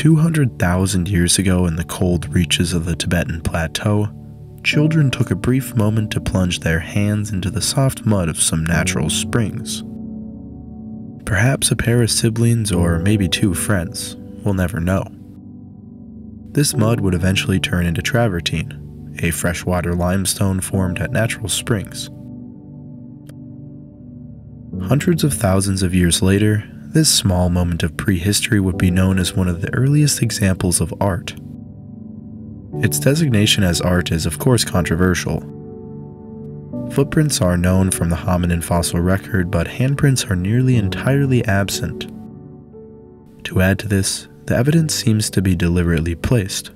200,000 years ago in the cold reaches of the Tibetan Plateau, children took a brief moment to plunge their hands into the soft mud of some natural springs. Perhaps a pair of siblings, or maybe two friends, we'll never know. This mud would eventually turn into travertine, a freshwater limestone formed at natural springs. Hundreds of thousands of years later, this small moment of prehistory would be known as one of the earliest examples of art. Its designation as art is, of course, controversial. Footprints are known from the hominin fossil record, but handprints are nearly entirely absent. To add to this, the evidence seems to be deliberately placed.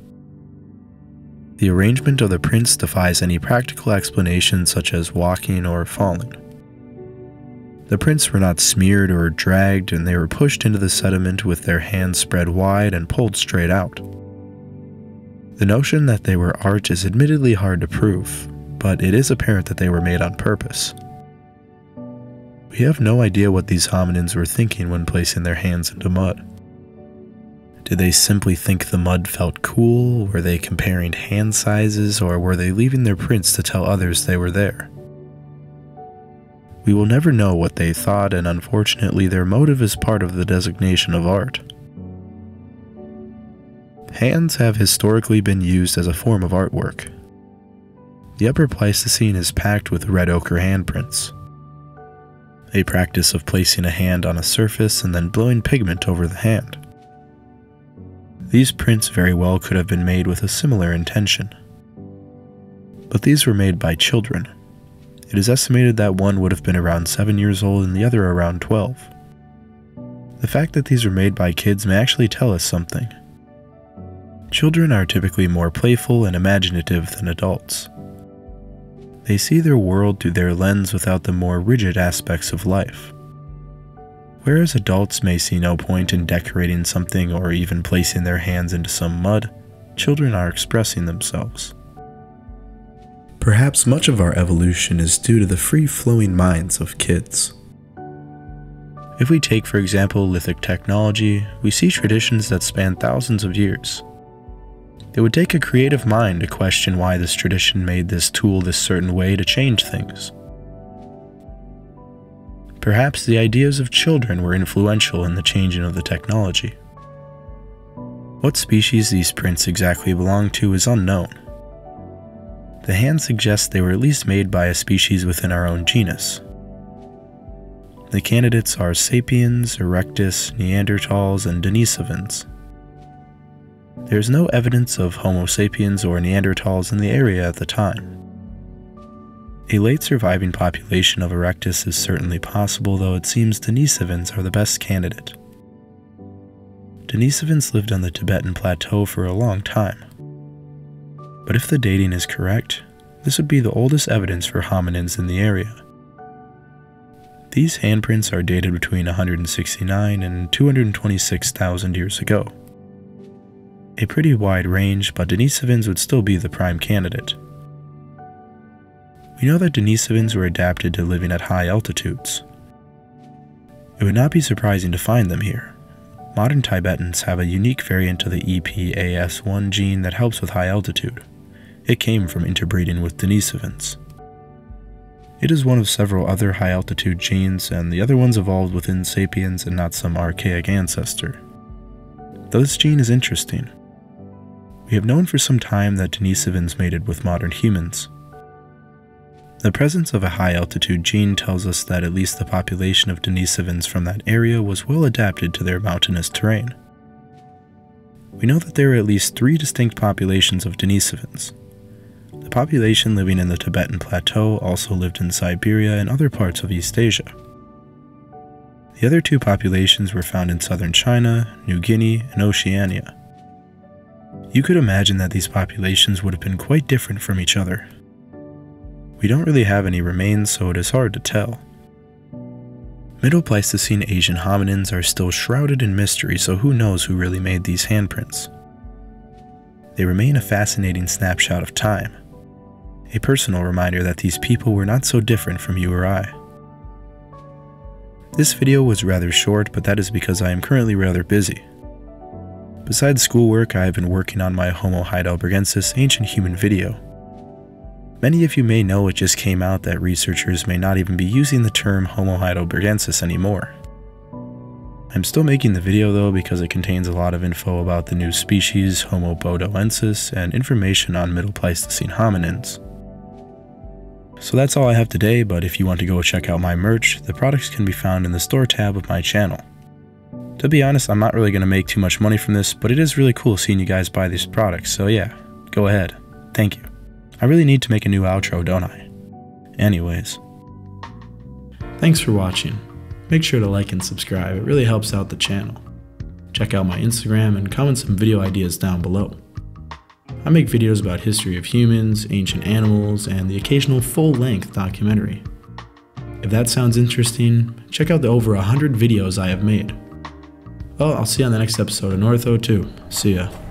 The arrangement of the prints defies any practical explanation, such as walking or falling. The prints were not smeared or dragged, and they were pushed into the sediment with their hands spread wide and pulled straight out. The notion that they were art is admittedly hard to prove, but it is apparent that they were made on purpose. We have no idea what these hominins were thinking when placing their hands into mud. Did they simply think the mud felt cool? Were they comparing hand sizes, or were they leaving their prints to tell others they were there? We will never know what they thought, and unfortunately their motive is part of the designation of art. Hands have historically been used as a form of artwork. The Upper Pleistocene is packed with red ochre handprints, a practice of placing a hand on a surface and then blowing pigment over the hand. These prints very well could have been made with a similar intention, but these were made by children. It is estimated that one would have been around 7 years old and the other around 12. The fact that these were made by kids may actually tell us something. Children are typically more playful and imaginative than adults. They see their world through their lens without the more rigid aspects of life. Whereas adults may see no point in decorating something or even placing their hands into some mud, children are expressing themselves. Perhaps much of our evolution is due to the free-flowing minds of kids. If we take, for example, lithic technology, we see traditions that span thousands of years. It would take a creative mind to question why this tradition made this tool this certain way to change things. Perhaps the ideas of children were influential in the changing of the technology. What species these prints exactly belong to is unknown. The hand suggests they were at least made by a species within our own genus. The candidates are sapiens, erectus, Neanderthals, and Denisovans. There is no evidence of Homo sapiens or Neanderthals in the area at the time. A late surviving population of erectus is certainly possible, though it seems Denisovans are the best candidate. Denisovans lived on the Tibetan Plateau for a long time. But if the dating is correct, this would be the oldest evidence for hominins in the area. These handprints are dated between 169 and 226,000 years ago. A pretty wide range, but Denisovans would still be the prime candidate. We know that Denisovans were adapted to living at high altitudes. It would not be surprising to find them here. Modern Tibetans have a unique variant of the EPAS1 gene that helps with high altitude. It came from interbreeding with Denisovans. It is one of several other high-altitude genes, and the other ones evolved within sapiens and not some archaic ancestor. Though this gene is interesting. We have known for some time that Denisovans mated with modern humans. The presence of a high-altitude gene tells us that at least the population of Denisovans from that area was well adapted to their mountainous terrain. We know that there are at least 3 distinct populations of Denisovans. The population living in the Tibetan Plateau also lived in Siberia and other parts of East Asia. The other 2 populations were found in southern China, New Guinea, and Oceania. You could imagine that these populations would have been quite different from each other. We don't really have any remains, so it is hard to tell. Middle Pleistocene Asian hominins are still shrouded in mystery, so who knows who really made these handprints. They remain a fascinating snapshot of time, a personal reminder that these people were not so different from you or I. This video was rather short, but that is because I am currently rather busy. Besides schoolwork, I have been working on my Homo heidelbergensis ancient human video. Many of you may know it just came out that researchers may not even be using the term Homo heidelbergensis anymore. I'm still making the video though because it contains a lot of info about the new species Homo bodoensis and information on Middle Pleistocene hominins. So that's all I have today, but if you want to go check out my merch, the products can be found in the store tab of my channel. To be honest, I'm not really going to make too much money from this, but it is really cool seeing you guys buy these products, so yeah, go ahead. Thank you. I really need to make a new outro, don't I? Anyways. Thanks for watching. Make sure to like and subscribe, it really helps out the channel. Check out my Instagram and comment some video ideas down below. I make videos about history of humans, ancient animals, and the occasional full-length documentary. If that sounds interesting, check out the over 100 videos I have made. Well, I'll see you on the next episode of NORTH 02. See ya.